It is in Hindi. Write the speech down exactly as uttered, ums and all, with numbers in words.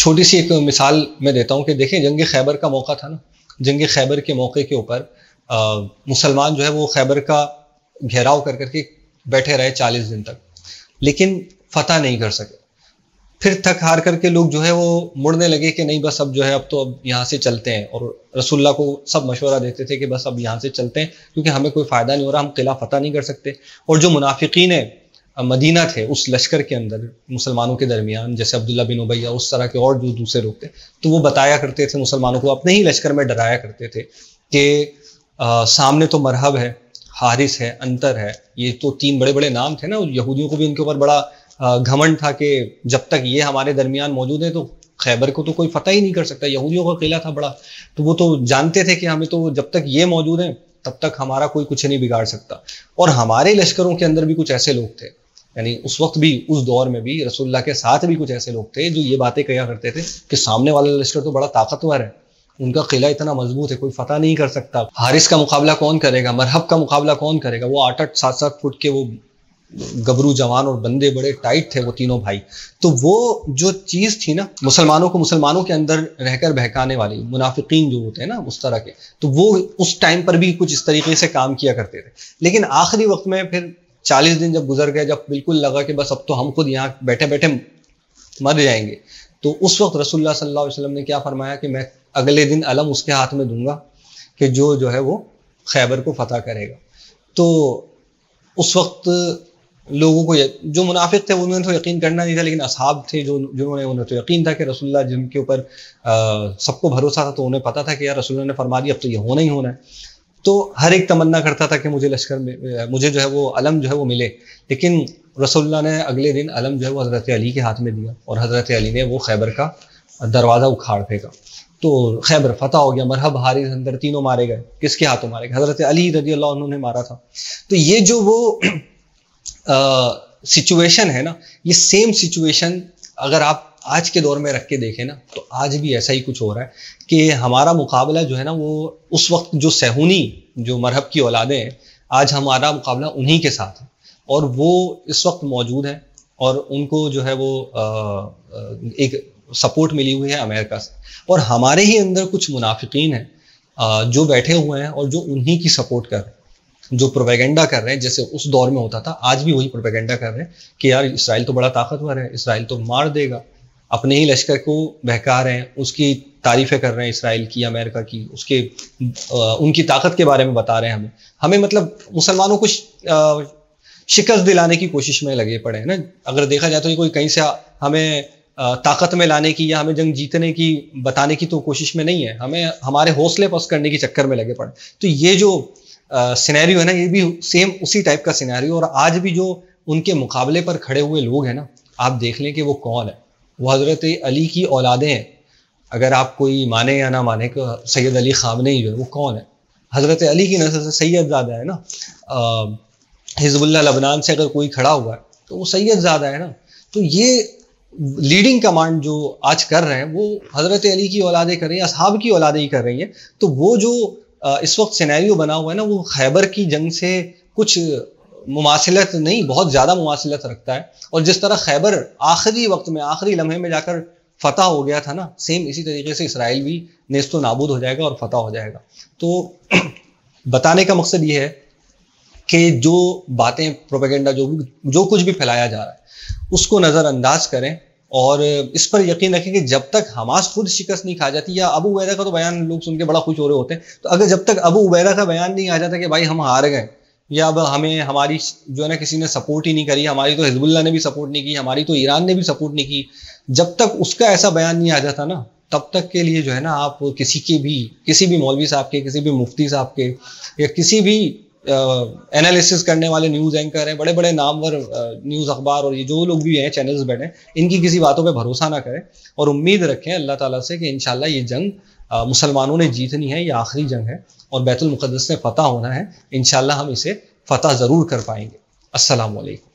छोटी सी एक मिसाल मैं देता हूँ कि देखें, जंग-ए-खैबर का मौका था ना, जंग-ए-खैबर के मौके के ऊपर मुसलमान जो है वो खैबर का घेराव कर करके बैठे रहे चालीस दिन तक, लेकिन फतह नहीं कर सके। फिर थक हार करके लोग जो है वो मुड़ने लगे कि नहीं, बस अब जो है अब तो अब यहाँ से चलते हैं। और रसूलुल्लाह को सब मशवरा देते थे कि बस अब यहाँ से चलते हैं क्योंकि हमें कोई फ़ायदा नहीं हो रहा, हम किला फतह नहीं कर सकते। और जो मुनाफिकीन मदीना थे उस लश्कर के अंदर मुसलमानों के दरमियान, जैसे अब्दुल्ला बिन उबय उस तरह के और जो दूसरे लोग थे, तो वो बताया करते थे मुसलमानों को, अपने ही लश्कर में डराया करते थे कि सामने तो मरहब है, हारिस है, अंतर है, ये तो तीन बड़े बड़े नाम थे ना। यहूदियों को भी उनके ऊपर बड़ा घमंड था कि जब तक ये हमारे दरमियान मौजूद है तो खैबर को तो कोई फतह ही नहीं कर सकता। यहूदियों का किला था बड़ा, तो वो तो जानते थे कि हमें तो जब तक ये मौजूद हैं तब तक हमारा कोई कुछ नहीं बिगाड़ सकता। और हमारे लश्करों के अंदर भी कुछ ऐसे लोग थे, यानी उस वक्त भी, उस दौर में भी रसूलुल्लाह के साथ भी कुछ ऐसे लोग थे जो ये बातें कहा करते थे कि सामने वाला लश्कर तो बड़ा ताकतवर है, उनका किला इतना मजबूत है, कोई फतह नहीं कर सकता। हारिस का मुकाबला कौन करेगा, मरहब का मुकाबला कौन करेगा। वो आठ आठ सात सात फुट के वो गबरू जवान और बंदे बड़े टाइट थे वो तीनों भाई। तो वो जो चीज़ थी ना, मुसलमानों को मुसलमानों के अंदर रहकर बहकाने वाली, मुनाफिकीन जो होते हैं ना उस तरह के, तो वो उस टाइम पर भी कुछ इस तरीके से काम किया करते थे। लेकिन आखिरी वक्त में फिर चालीस दिन जब गुजर गए, जब बिल्कुल लगा कि बस अब तो हम खुद यहाँ बैठे बैठे मर जाएंगे, तो उस वक्त रसूलुल्लाह सल्लल्लाहु अलैहि वसल्लम ने क्या फरमाया कि मैं अगले दिन अलम उसके हाथ में दूंगा कि जो जो है वो खैबर को फतह करेगा। तो उस वक्त लोगों को, जो मुनाफिक थे उन्होंने तो यकीन करना नहीं था, लेकिन असहाब थे जो जिन्होंने, उन्हें तो यकीन था कि रसूलुल्लाह जिनके ऊपर सबको भरोसा था, तो उन्हें पता था कि यार रसूलुल्लाह ने फरमा दिया अब तो ये होना ही होना है। तो हर एक तमन्ना करता था कि मुझे लश्कर में, मुझे जो है वो अलम जो है वो मिले। लेकिन रसूलुल्लाह ने अगले दिन अलम जो है वो हज़रत अली के हाथ में दिया और हज़रत अली ने वो खैबर का दरवाज़ा उखाड़ फेंका, तो खैबर फतह हो गया। मरहब, हारिस, अंदर तीनों मारे गए। किसके हाथों मारे गए? हज़रत अली रज़ियल्लाहु अन्हु ने मारा था। तो ये जो वो सिचुएशन है ना, ये सेम सिचुएशन अगर आप आज के दौर में रख के देखें ना, तो आज भी ऐसा ही कुछ हो रहा है कि हमारा मुकाबला जो है ना वो उस वक्त जो सहूनी, जो मरहब की औलादें हैं, आज हमारा मुकाबला उन्हीं के साथ है और वो इस वक्त मौजूद हैं और उनको जो है वो आ, एक सपोर्ट मिली हुई है अमेरिका से। और हमारे ही अंदर कुछ मुनाफिकीन हैं जो बैठे हुए हैं और जो उन्हीं की सपोर्ट कर रहे हैं, जो प्रोपेगेंडा कर रहे हैं, जैसे उस दौर में होता था। आज भी वही प्रोपेगेंडा कर रहे हैं कि यार इसराइल तो बड़ा ताकतवर है, इसराइल तो मार देगा, अपने ही लश्कर को बहका रहे हैं, उसकी तारीफ़ें कर रहे हैं इसराइल की, अमेरिका की, उसके आ, उनकी ताकत के बारे में बता रहे हैं हमें हमें मतलब मुसलमानों को शिकस्त दिलाने की कोशिश में लगे पड़े हैं ना। अगर देखा जाए तो ये कोई कहीं से हमें ताकत में लाने की या हमें जंग जीतने की बताने की तो कोशिश में नहीं है, हमें हमारे हौसले पस्त करने के चक्कर में लगे पड़े। तो ये जो सिनेरियो है ना, ये भी सेम उसी टाइप का सिनेरियो। और आज भी जो उनके मुकाबले पर खड़े हुए लोग हैं ना, आप देख लें कि वो कौन है। वो हज़रत अली की औलादें हैं। अगर आप कोई माने या ना माने कि सैयद अली खामेनेई जो है वो कौन है, हज़रत अली की नस्ल से सैयद ज़्यादा है ना। हिजबुल्ला लबनान से अगर कोई खड़ा हुआ है तो वो सैयद ज़्यादा है ना। तो ये लीडिंग कमांड जो आज कर रहे हैं वो हज़रत अली की औलादें कर रही हैं, असहाब की औलादें ही कर रही हैं। तो वो जो इस वक्त सिनेरियो बना हुआ है ना, वो खैबर की जंग से कुछ मुमासिलत नहीं, बहुत ज़्यादा मुमासिलत रखता है। और जिस तरह खैबर आखिरी वक्त में, आखिरी लम्हे में जाकर फतह हो गया था ना, सेम इसी तरीके से इसराइल भी नेस्तो नाबूद हो जाएगा और फतह हो जाएगा। तो बताने का मकसद ये है कि जो बातें, प्रोपेगेंडा जो जो कुछ भी फैलाया जा रहा है उसको नज़रअंदाज करें और इस पर यकीन रखें कि जब तक हमास खुद शिकस्त नहीं खा जाती, या अबू वैदा का तो बयान लोग सुन के बड़ा खुश हो रहे होते हैं, तो अगर जब तक अबू वैदा का बयान नहीं आ जाता कि भाई हम हार गए या अब हमें हमारी जो है ना किसी ने सपोर्ट ही नहीं करी, हमारी तो हिजबुल्ला ने भी सपोर्ट नहीं की, हमारी तो ईरान ने भी सपोर्ट नहीं की, जब तक उसका ऐसा बयान नहीं आ जाता ना, तब तक के लिए जो है ना आप किसी के भी, किसी भी मौलवी साहब के, किसी भी मुफ्ती साहब के या किसी भी एनालिसिस uh, करने वाले न्यूज़ एंकर हैं, बड़े बड़े नामवर uh, न्यूज़ अखबार और ये जो लोग भी हैं चैनल्स बैठे, इनकी किसी बातों पे भरोसा ना करें और उम्मीद रखें अल्लाह ताला से कि इंशाल्लाह ये जंग uh, मुसलमानों ने जीतनी है, ये आखिरी जंग है और बैतुलमुदस ने फतह होना है। इंशाल्लाह हम इसे फतह ज़रूर कर पाएंगे। अस्सलामु अलैकुम।